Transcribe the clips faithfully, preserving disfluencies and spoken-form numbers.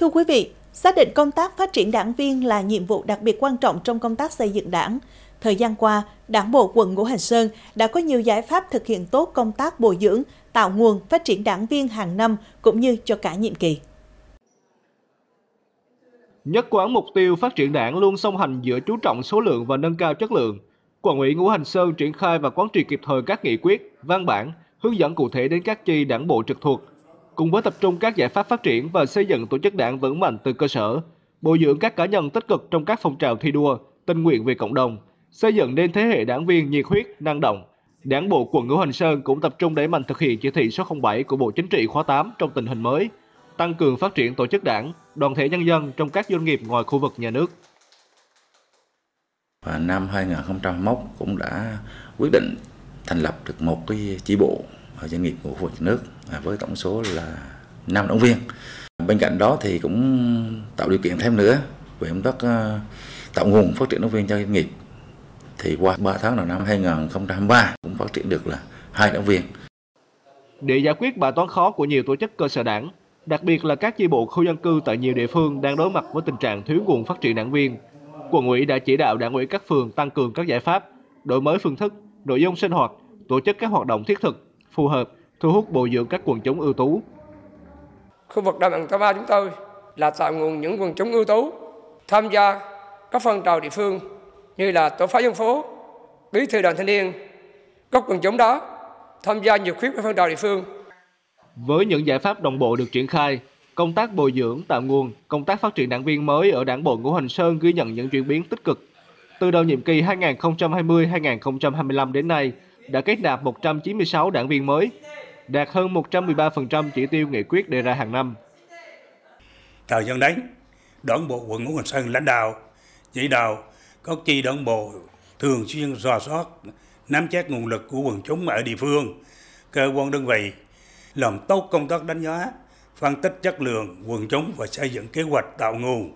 Thưa quý vị, xác định công tác phát triển đảng viên là nhiệm vụ đặc biệt quan trọng trong công tác xây dựng đảng. Thời gian qua, Đảng bộ quận Ngũ Hành Sơn đã có nhiều giải pháp thực hiện tốt công tác bồi dưỡng, tạo nguồn phát triển đảng viên hàng năm cũng như cho cả nhiệm kỳ. Nhất quán mục tiêu phát triển đảng luôn song hành giữa chú trọng số lượng và nâng cao chất lượng. Quận ủy Ngũ Hành Sơn triển khai và quán triệt kịp thời các nghị quyết, văn bản, hướng dẫn cụ thể đến các chi đảng bộ trực thuộc. Cùng với tập trung các giải pháp phát triển và xây dựng tổ chức đảng vững mạnh từ cơ sở, bồi dưỡng các cá nhân tích cực trong các phong trào thi đua, tình nguyện vì cộng đồng, xây dựng nên thế hệ đảng viên nhiệt huyết, năng động. Đảng bộ quận Ngũ Hành Sơn cũng tập trung đẩy mạnh thực hiện chỉ thị số không bảy của Bộ Chính trị khóa tám trong tình hình mới, tăng cường phát triển tổ chức đảng, đoàn thể nhân dân trong các doanh nghiệp ngoài khu vực nhà nước. Và năm hai nghìn không trăm hai mươi mốt cũng đã quyết định thành lập được một cái chi bộ ở doanh nghiệp của khu vực nước với tổng số là năm đảng viên. Bên cạnh đó thì cũng tạo điều kiện thêm nữa về công tác tạo nguồn phát triển đảng viên cho doanh nghiệp. Thì qua ba tháng đầu năm hai nghìn không trăm hai mươi ba cũng phát triển được là hai đảng viên. Để giải quyết bài toán khó của nhiều tổ chức cơ sở đảng, đặc biệt là các chi bộ khu dân cư tại nhiều địa phương đang đối mặt với tình trạng thiếu nguồn phát triển đảng viên, Quận ủy đã chỉ đạo đảng ủy các phường tăng cường các giải pháp, đổi mới phương thức, nội dung sinh hoạt, tổ chức các hoạt động thiết thực, phù hợp, thu hút bồi dưỡng các quần chúng ưu tú. Khu vực Đà Nẵng Tây Ba chúng tôi là tạo nguồn những quần chúng ưu tú tham gia các phong trào địa phương như là tổ phó dân phố, bí thư đoàn thanh niên. Các quần chúng đó tham gia nhiều khuyết các phong trào địa phương. Với những giải pháp đồng bộ được triển khai, công tác bồi dưỡng, tạo nguồn, công tác phát triển đảng viên mới ở Đảng bộ Ngũ Hành Sơn ghi nhận những chuyển biến tích cực. Từ đầu nhiệm kỳ hai nghìn không trăm hai mươi đến hai nghìn không trăm hai mươi lăm đến nay, đã kết nạp một trăm chín mươi sáu đảng viên mới, đạt hơn một trăm mười ba phần trăm chỉ tiêu nghị quyết đề ra hàng năm. Thời gian đấy, Đảng bộ quận Ngũ Hành Sơn lãnh đạo, chỉ đạo các chi đảng bộ thường xuyên rà soát, nắm chắc nguồn lực của quần chúng ở địa phương, cơ quan đơn vị, làm tốt công tác đánh giá, phân tích chất lượng quần chúng và xây dựng kế hoạch tạo nguồn,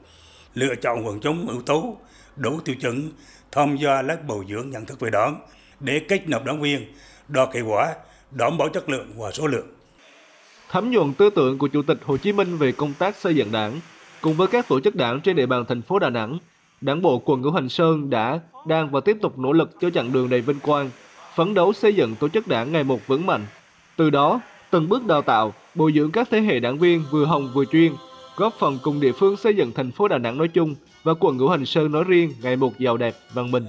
lựa chọn quần chúng ưu tú, đủ tiêu chuẩn, tham gia lớp bồi dưỡng nhận thức về đảng để kết nạp đảng viên, đo kết quả, đảm bảo chất lượng và số lượng. Thấm nhuần tư tưởng của Chủ tịch Hồ Chí Minh về công tác xây dựng đảng, cùng với các tổ chức đảng trên địa bàn thành phố Đà Nẵng, Đảng bộ quận Ngũ Hành Sơn đã, đang và tiếp tục nỗ lực cho chặng đường đầy vinh quang, phấn đấu xây dựng tổ chức đảng ngày một vững mạnh. Từ đó, từng bước đào tạo, bồi dưỡng các thế hệ đảng viên vừa hồng vừa chuyên, góp phần cùng địa phương xây dựng thành phố Đà Nẵng nói chung và quận Ngũ Hành Sơn nói riêng ngày một giàu đẹp, văn minh.